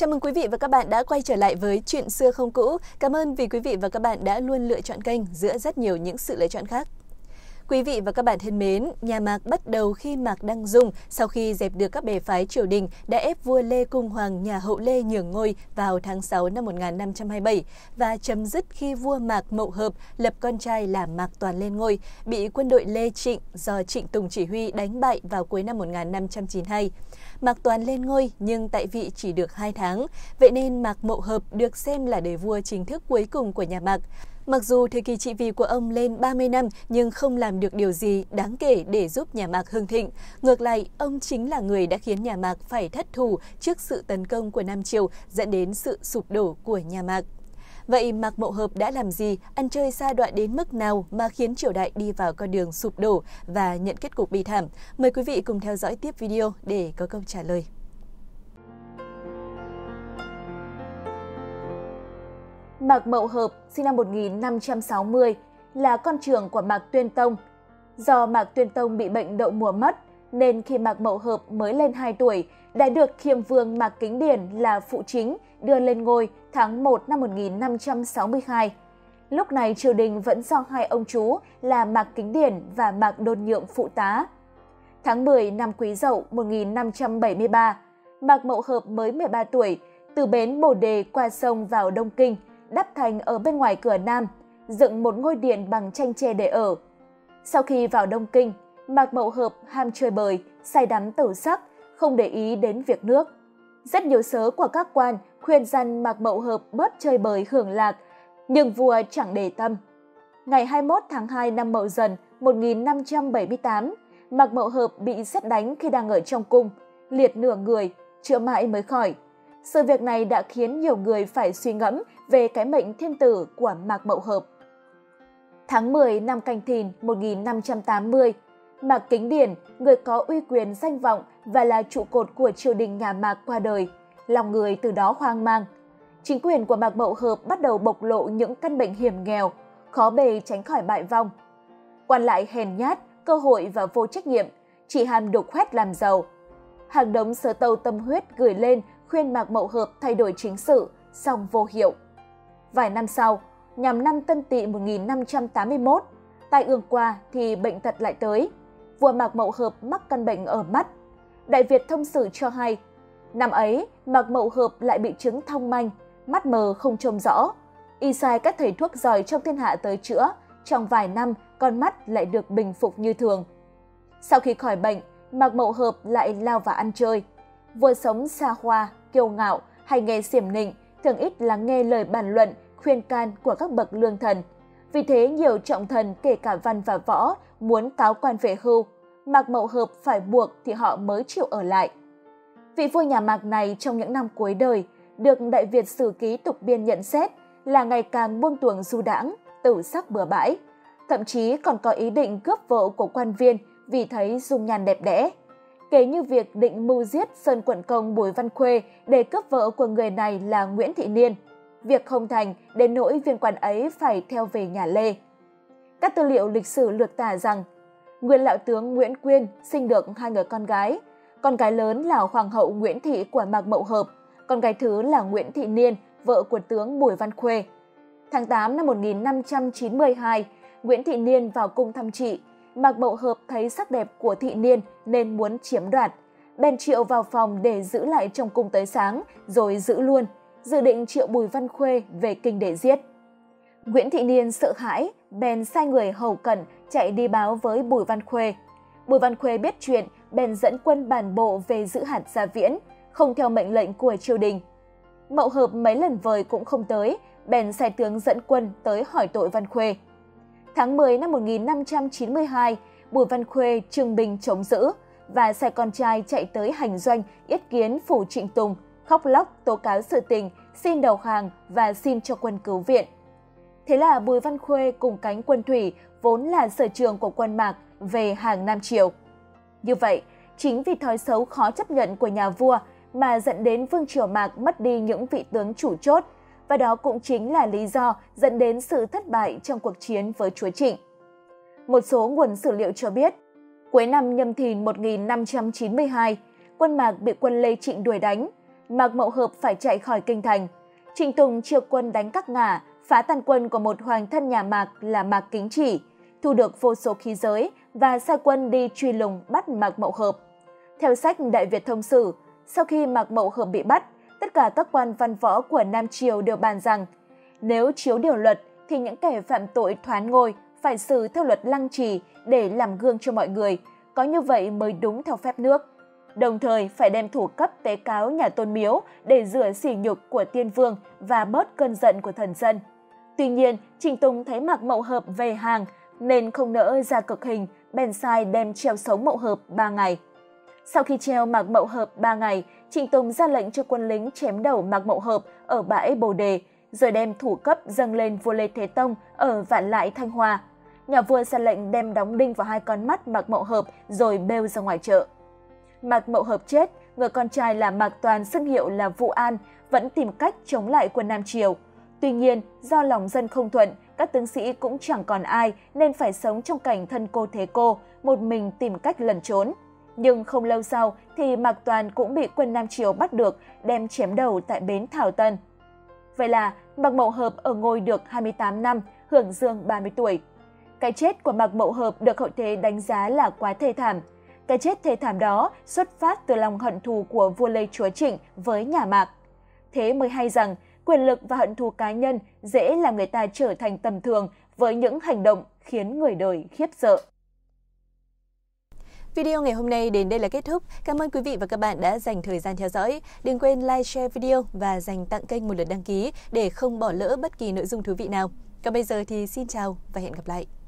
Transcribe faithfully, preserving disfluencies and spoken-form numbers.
Chào mừng quý vị và các bạn đã quay trở lại với Chuyện xưa không cũ. Cảm ơn vì quý vị và các bạn đã luôn lựa chọn kênh giữa rất nhiều những sự lựa chọn khác. Quý vị và các bạn thân mến, nhà Mạc bắt đầu khi Mạc Đăng Dung sau khi dẹp được các bè phái triều đình đã ép vua Lê Cung Hoàng nhà Hậu Lê nhường ngôi vào tháng sáu năm một nghìn năm trăm hai mươi bảy và chấm dứt khi vua Mạc Mậu Hợp lập con trai là Mạc Toàn lên ngôi, bị quân đội Lê Trịnh do Trịnh Tùng chỉ huy đánh bại vào cuối năm một nghìn năm trăm chín mươi hai. Mạc Toàn lên ngôi nhưng tại vị chỉ được hai tháng, vậy nên Mạc Mậu Hợp được xem là đời vua chính thức cuối cùng của nhà Mạc. Mặc dù thời kỳ trị vì của ông lên ba mươi năm nhưng không làm được điều gì đáng kể để giúp nhà Mạc hưng thịnh. Ngược lại, ông chính là người đã khiến nhà Mạc phải thất thủ trước sự tấn công của Nam Triều dẫn đến sự sụp đổ của nhà Mạc. Vậy Mạc Mậu Hợp đã làm gì, ăn chơi sa đọa đến mức nào mà khiến triều đại đi vào con đường sụp đổ và nhận kết cục bi thảm? Mời quý vị cùng theo dõi tiếp video để có câu trả lời. Mạc Mậu Hợp sinh năm một nghìn năm trăm sáu mươi, là con trưởng của Mạc Tuyên Tông. Do Mạc Tuyên Tông bị bệnh đậu mùa mất, nên khi Mạc Mậu Hợp mới lên hai tuổi, đã được Khiêm Vương Mạc Kính Điển là phụ chính đưa lên ngôi tháng một năm một nghìn năm trăm sáu mươi hai. Lúc này triều đình vẫn do hai ông chú là Mạc Kính Điển và Mạc Đôn Nhượng phụ tá. Tháng mười năm Quý Dậu một nghìn năm trăm bảy mươi ba, Mạc Mậu Hợp mới mười ba tuổi, từ bến Bồ Đề qua sông vào Đông Kinh, đắp thành ở bên ngoài cửa Nam, dựng một ngôi điện bằng tranh tre để ở. Sau khi vào Đông Kinh, Mạc Mậu Hợp ham chơi bời, say đắm tửu sắc, không để ý đến việc nước. Rất nhiều sớ của các quan khuyên răn Mạc Mậu Hợp bớt chơi bời hưởng lạc, nhưng vua chẳng để tâm. Ngày hai mươi mốt tháng hai năm Mậu Dần một nghìn năm trăm bảy mươi tám, Mạc Mậu Hợp bị sét đánh khi đang ở trong cung, liệt nửa người, chữa mãi mới khỏi. Sự việc này đã khiến nhiều người phải suy ngẫm về cái mệnh thiên tử của Mạc Mậu Hợp. Tháng mười năm Canh Thìn một nghìn năm trăm tám mươi, Mạc Kính Điển, người có uy quyền danh vọng và là trụ cột của triều đình nhà Mạc qua đời, lòng người từ đó hoang mang. Chính quyền của Mạc Mậu Hợp bắt đầu bộc lộ những căn bệnh hiểm nghèo, khó bề tránh khỏi bại vong. Quan lại hèn nhát, cơ hội và vô trách nhiệm, chỉ ham đục khoét làm giàu. Hàng đống sớ tâu tâm huyết gửi lên khuyên Mạc Mậu Hợp thay đổi chính sự, song vô hiệu. Vài năm sau, nhằm năm Tân Tỵ một nghìn năm trăm tám mươi mốt, tai ương qua thì bệnh tật lại tới. Vua Mạc Mậu Hợp mắc căn bệnh ở mắt. Đại Việt Thông Sử cho hay, năm ấy Mạc Mậu Hợp lại bị chứng thông manh, mắt mờ không trông rõ. Y sai các thầy thuốc giỏi trong thiên hạ tới chữa, trong vài năm con mắt lại được bình phục như thường. Sau khi khỏi bệnh, Mạc Mậu Hợp lại lao vào ăn chơi. Vua sống xa hoa, kiêu ngạo, hay nghe xiểm nịnh, thường ít lắng nghe lời bàn luận, khuyên can của các bậc lương thần. Vì thế nhiều trọng thần kể cả văn và võ muốn cáo quan về hưu, Mạc Mậu Hợp phải buộc thì họ mới chịu ở lại. Vị vua nhà Mạc này trong những năm cuối đời được Đại Việt Sử Ký Tục Biên nhận xét là ngày càng buông tuồng du đãng, tửu sắc bừa bãi, thậm chí còn có ý định cướp vợ của quan viên vì thấy dung nhan đẹp đẽ. Kể như việc định mưu giết Sơn Quận Công Bùi Văn Khuê để cướp vợ của người này là Nguyễn Thị Niên. Việc không thành đến nỗi viên quan ấy phải theo về nhà Lê. Các tư liệu lịch sử lược tả rằng, nguyên lão tướng Nguyễn Quyên sinh được hai người con gái. Con gái lớn là Hoàng hậu Nguyễn Thị của Mạc Mậu Hợp, con gái thứ là Nguyễn Thị Niên, vợ của tướng Bùi Văn Khuê. Tháng tám năm một nghìn năm trăm chín mươi hai, Nguyễn Thị Niên vào cung thăm trị. Mạc Mậu Hợp thấy sắc đẹp của Thị Niên nên muốn chiếm đoạt, bèn triệu vào phòng để giữ lại trong cung tới sáng rồi giữ luôn, dự định triệu Bùi Văn Khuê về kinh để giết. Nguyễn Thị Niên sợ hãi, bèn sai người hầu cận chạy đi báo với Bùi Văn Khuê. Bùi Văn Khuê biết chuyện, bèn dẫn quân bản bộ về giữ hạt Gia Viễn, không theo mệnh lệnh của triều đình. Mậu Hợp mấy lần vời cũng không tới, bèn sai tướng dẫn quân tới hỏi tội Văn Khuê. Tháng mười năm một nghìn năm trăm chín mươi hai, Bùi Văn Khuê trưng binh chống giữ và sai con trai chạy tới hành doanh yết kiến phủ Trịnh Tùng, khóc lóc tố cáo sự tình, xin đầu hàng và xin cho quân cứu viện. Thế là Bùi Văn Khuê cùng cánh quân thủy vốn là sở trường của quân Mạc về hàng Nam Triều. Như vậy, chính vì thói xấu khó chấp nhận của nhà vua mà dẫn đến vương triều Mạc mất đi những vị tướng chủ chốt, và đó cũng chính là lý do dẫn đến sự thất bại trong cuộc chiến với chúa Trịnh. Một số nguồn sử liệu cho biết, cuối năm Nhâm Thìn một nghìn năm trăm chín mươi hai, quân Mạc bị quân Lê Trịnh đuổi đánh, Mạc Mậu Hợp phải chạy khỏi kinh thành. Trịnh Tùng triệu quân đánh các ngả, phá tàn quân của một hoàng thân nhà Mạc là Mạc Kính Chỉ, thu được vô số khí giới và sai quân đi truy lùng bắt Mạc Mậu Hợp. Theo sách Đại Việt Thông Sử, sau khi Mạc Mậu Hợp bị bắt, tất cả các quan văn võ của Nam Triều đều bàn rằng nếu chiếu điều luật thì những kẻ phạm tội thoán ngôi phải xử theo luật lăng trì để làm gương cho mọi người, có như vậy mới đúng theo phép nước. Đồng thời phải đem thủ cấp tế cáo nhà Tôn Miếu để rửa sỉ nhục của tiên vương và bớt cơn giận của thần dân. Tuy nhiên, Trịnh Tùng thấy Mạc Mậu Hợp về hàng nên không nỡ ra cực hình, bèn sai đem treo sống Mậu Hợp ba ngày. Sau khi treo Mạc Mậu Hợp ba ngày, Trịnh Tùng ra lệnh cho quân lính chém đầu Mạc Mậu Hợp ở bãi Bồ Đề, rồi đem thủ cấp dâng lên vua Lê Thế Tông ở Vạn Lại, Thanh Hoa. Nhà vua ra lệnh đem đóng đinh vào hai con mắt Mạc Mậu Hợp rồi bêu ra ngoài chợ. Mạc Mậu Hợp chết, người con trai là Mạc Toàn xưng hiệu là Vũ An vẫn tìm cách chống lại quân Nam Triều. Tuy nhiên, do lòng dân không thuận, các tướng sĩ cũng chẳng còn ai nên phải sống trong cảnh thân cô thế cô, một mình tìm cách lẩn trốn. Nhưng không lâu sau thì Mạc Toàn cũng bị quân Nam Triều bắt được, đem chém đầu tại bến Thảo Tân. Vậy là Mạc Mậu Hợp ở ngôi được hai mươi tám năm, hưởng dương ba mươi tuổi. Cái chết của Mạc Mậu Hợp được hậu thế đánh giá là quá thê thảm. Cái chết thê thảm đó xuất phát từ lòng hận thù của vua Lê Chúa Trịnh với nhà Mạc. Thế mới hay rằng quyền lực và hận thù cá nhân dễ làm người ta trở thành tầm thường với những hành động khiến người đời khiếp sợ. Video ngày hôm nay đến đây là kết thúc. Cảm ơn quý vị và các bạn đã dành thời gian theo dõi. Đừng quên like, share video và dành tặng kênh một lượt đăng ký để không bỏ lỡ bất kỳ nội dung thú vị nào. Còn bây giờ thì xin chào và hẹn gặp lại.